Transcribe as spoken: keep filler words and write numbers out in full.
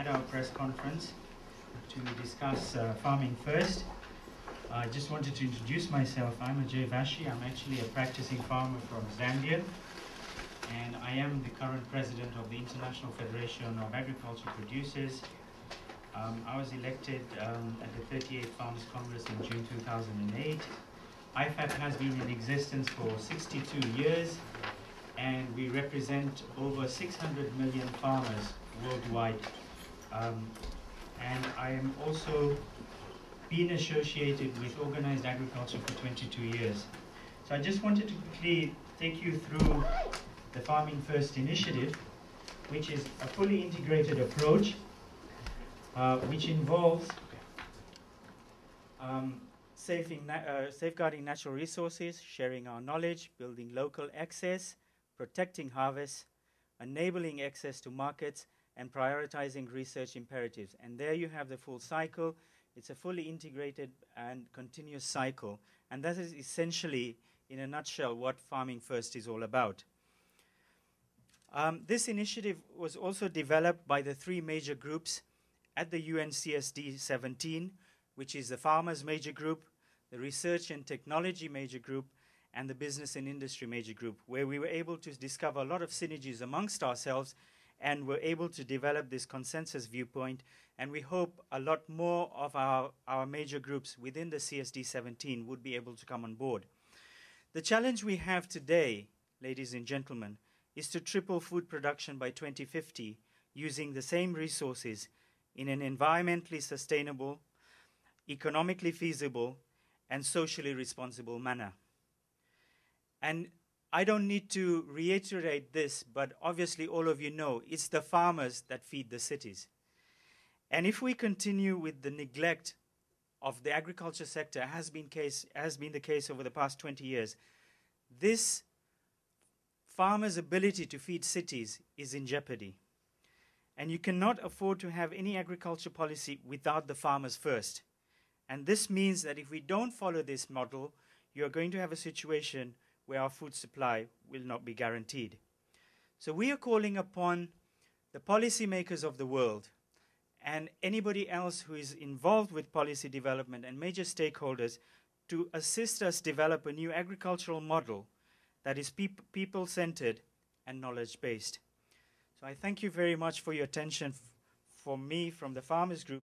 at our press conference to discuss uh, Farming First. I just wanted to introduce myself. I'm Ajay Vashee. I'm actually a practicing farmer from Zambia, and I am the current president of the International Federation of Agricultural Producers. Um, I was elected um, at the thirty-eighth Farmers Congress in June two thousand eight. I F A C has been in existence for sixty-two years, and we represent over six hundred million farmers worldwide. Um, and I am also been associated with organized agriculture for twenty-two years. So I just wanted to quickly take you through the Farming First initiative, which is a fully integrated approach, uh, which involves um, na uh, safeguarding natural resources, sharing our knowledge, building local access, protecting harvests, enabling access to markets, and prioritizing research imperatives. And there you have the full cycle. It's a fully integrated and continuous cycle. And that is essentially, in a nutshell, what Farming First is all about. Um, this initiative was also developed by the three major groups at the U N C S D seventeen, which is the Farmers Major Group, the Research and Technology Major Group, and the Business and Industry Major Group, where we were able to discover a lot of synergies amongst ourselves and were able to develop this consensus viewpoint. And we hope a lot more of our, our major groups within the C S D seventeen would be able to come on board. The challenge we have today, ladies and gentlemen, is to triple food production by twenty fifty using the same resources in an environmentally sustainable, economically feasible, and socially responsible manner. And I don't need to reiterate this, but obviously all of you know it's the farmers that feed the cities. And if we continue with the neglect of the agriculture sector, has been case, has been the case over the past twenty years, this farmers' ability to feed cities is in jeopardy. And you cannot afford to have any agriculture policy without the farmers first. And this means that if we don't follow this model, you're going to have a situation where our food supply will not be guaranteed. So we are calling upon the policymakers of the world and anybody else who is involved with policy development and major stakeholders to assist us develop a new agricultural model that is pe people-centered and knowledge-based. So I thank you very much for your attention. From me, from the Farmers Group,